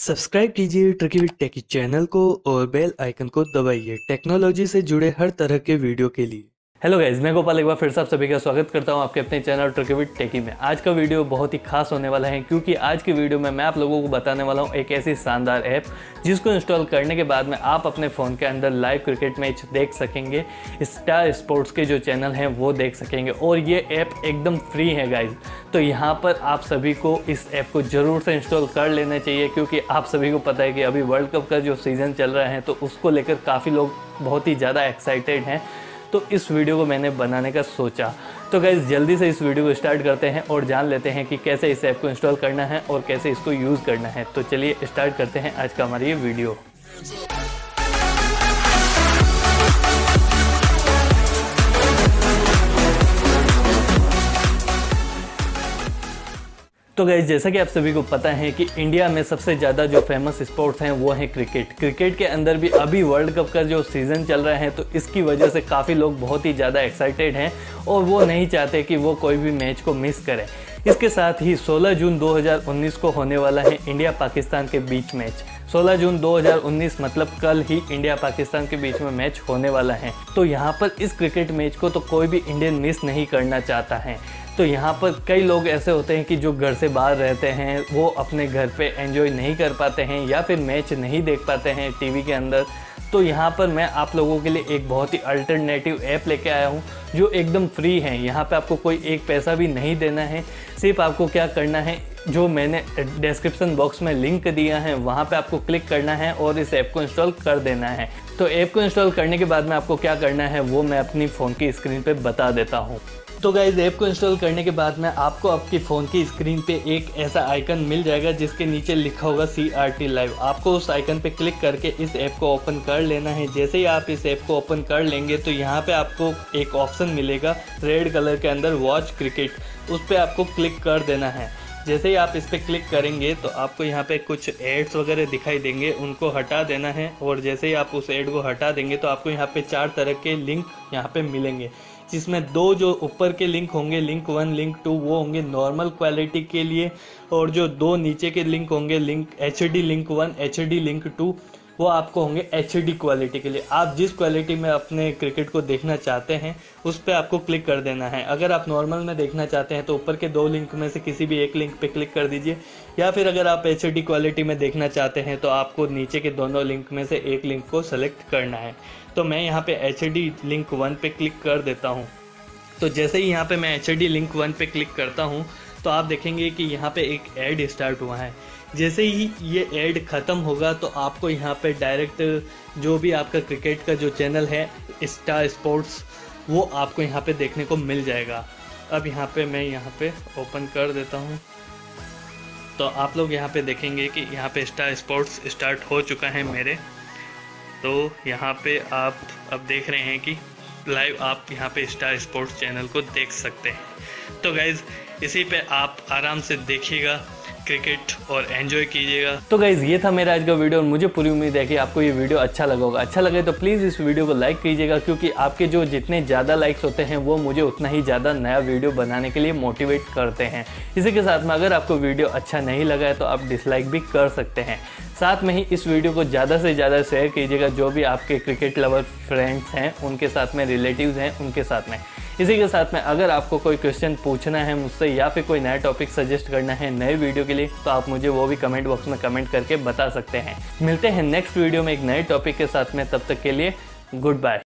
Subscribe कीजिए tricky with tacky channel को और बेल आइकन को दबाइए टेक्नोलॉजी से जुड़े हर तरह के वीडियो के लिए। हेलो गाइज, मैं गोपाल एक बार फिर से आप सभी का स्वागत करता हूं आपके अपने चैनल ट्रिकी विद टैकी में। आज का वीडियो बहुत ही खास होने वाला है क्योंकि आज के वीडियो में मैं आप लोगों को बताने वाला हूं एक ऐसी शानदार ऐप जिसको इंस्टॉल करने के बाद में आप अपने फ़ोन के अंदर लाइव क्रिकेट मैच देख सकेंगे, स्टार स्पोर्ट्स के जो चैनल हैं वो देख सकेंगे और ये ऐप एकदम फ्री है गाइज। तो यहाँ पर आप सभी को इस ऐप को ज़रूर से इंस्टॉल कर लेना चाहिए क्योंकि आप सभी को पता है कि अभी वर्ल्ड कप का जो सीज़न चल रहा है तो उसको लेकर काफ़ी लोग बहुत ही ज़्यादा एक्साइटेड हैं, तो इस वीडियो को मैंने बनाने का सोचा। तो गाइज़ जल्दी से इस वीडियो को स्टार्ट करते हैं और जान लेते हैं कि कैसे इस ऐप को इंस्टॉल करना है और कैसे इसको यूज़ करना है। तो चलिए स्टार्ट करते हैं आज का हमारा ये वीडियो। तो गाइज जैसा कि आप सभी को पता है कि इंडिया में सबसे ज़्यादा जो फेमस स्पोर्ट्स हैं वो है क्रिकेट। क्रिकेट के अंदर भी अभी वर्ल्ड कप का जो सीज़न चल रहा है तो इसकी वजह से काफ़ी लोग बहुत ही ज़्यादा एक्साइटेड हैं और वो नहीं चाहते कि वो कोई भी मैच को मिस करें। इसके साथ ही 16 जून 2019 को होने वाला है इंडिया पाकिस्तान के बीच मैच। 16 जून 2019 मतलब कल ही इंडिया पाकिस्तान के बीच में मैच होने वाला है। तो यहाँ पर इस क्रिकेट मैच को तो कोई भी इंडियन मिस नहीं करना चाहता है। तो यहाँ पर कई लोग ऐसे होते हैं कि जो घर से बाहर रहते हैं वो अपने घर पे एंजॉय नहीं कर पाते हैं या फिर मैच नहीं देख पाते हैं टीवी के अंदर। तो यहाँ पर मैं आप लोगों के लिए एक बहुत ही अल्टरनेटिव ऐप लेके आया हूँ जो एकदम फ्री है। यहाँ पे आपको कोई एक पैसा भी नहीं देना है, सिर्फ आपको क्या करना है जो मैंने डिस्क्रिप्शन बॉक्स में लिंक दिया है वहाँ पे आपको क्लिक करना है और इस ऐप को इंस्टॉल कर देना है। तो ऐप को इंस्टॉल करने के बाद में आपको क्या करना है वो मैं अपनी फ़ोन की स्क्रीन पर बता देता हूँ। तो गाइज़ ऐप को इंस्टॉल करने के बाद में आपको आपकी फ़ोन की स्क्रीन पे एक ऐसा आइकन मिल जाएगा जिसके नीचे लिखा होगा CRT लाइव। आपको उस आइकन पे क्लिक करके इस ऐप को ओपन कर लेना है। जैसे ही आप इस ऐप को ओपन कर लेंगे तो यहाँ पे आपको एक ऑप्शन मिलेगा रेड कलर के अंदर वॉच क्रिकेट, उस पर आपको क्लिक कर देना है। जैसे ही आप इस पर क्लिक करेंगे तो आपको यहाँ पे कुछ एड्स वगैरह दिखाई देंगे, उनको हटा देना है। और जैसे ही आप उस एड को हटा देंगे तो आपको यहाँ पे 4 तरह के लिंक यहाँ पे मिलेंगे जिसमें 2 जो ऊपर के लिंक होंगे लिंक 1 लिंक 2 वो होंगे नॉर्मल क्वालिटी के लिए और जो 2 नीचे के लिंक होंगे link HD link 1 HD link 2 वो आपको होंगे HD क्वालिटी के लिए। आप जिस क्वालिटी में अपने क्रिकेट को देखना चाहते हैं उस पर आपको क्लिक कर देना है। अगर आप नॉर्मल में देखना चाहते हैं तो ऊपर के 2 लिंक में से किसी भी एक लिंक पे क्लिक कर दीजिए, या फिर अगर आप HD क्वालिटी में देखना चाहते हैं तो आपको नीचे के दोनों लिंक में से एक लिंक को सेलेक्ट करना है। तो मैं यहाँ पे HD लिंक 1 पे क्लिक कर देता हूँ। तो जैसे ही यहाँ पे मैं HD लिंक 1 पे क्लिक करता हूँ तो आप देखेंगे कि यहाँ पे एक ऐड स्टार्ट हुआ है। जैसे ही ये ऐड ख़त्म होगा तो आपको यहाँ पे डायरेक्ट जो भी आपका क्रिकेट का जो चैनल है स्टार स्पोर्ट्स वो आपको यहाँ पे देखने को मिल जाएगा। अब यहाँ पे मैं यहाँ पे ओपन कर देता हूँ तो आप लोग यहाँ पे देखेंगे कि यहाँ पे स्टार स्पोर्ट्स स्टार्ट हो चुका है मेरे। तो यहाँ पे आप अब देख रहे हैं कि लाइव आप यहाँ पे स्टार स्पोर्ट्स चैनल को देख सकते हैं। तो गाइज़ इसी पे आप आराम से देखिएगा क्रिकेट और एंजॉय कीजिएगा। तो गाइज़ ये था मेरा आज का वीडियो और मुझे पूरी उम्मीद है कि आपको ये वीडियो अच्छा लगा होगा। अच्छा लगे तो प्लीज़ इस वीडियो को लाइक कीजिएगा क्योंकि आपके जो जितने ज़्यादा लाइक्स होते हैं वो मुझे उतना ही ज़्यादा नया वीडियो बनाने के लिए मोटिवेट करते हैं। इसी के साथ में अगर आपको वीडियो अच्छा नहीं लगा है तो आप डिसलाइक भी कर सकते हैं। साथ में ही इस वीडियो को ज़्यादा से ज़्यादा शेयर कीजिएगा जो भी आपके क्रिकेट लवर फ्रेंड्स हैं उनके साथ में, रिलेटिव्स हैं उनके साथ में। इसी के साथ में अगर आपको कोई क्वेश्चन पूछना है मुझसे या फिर कोई नया टॉपिक सजेस्ट करना है नए वीडियो के लिए तो आप मुझे वो भी कमेंट बॉक्स में कमेंट करके बता सकते हैं। मिलते हैं नेक्स्ट वीडियो में एक नए टॉपिक के साथ में, तब तक के लिए गुड बाय।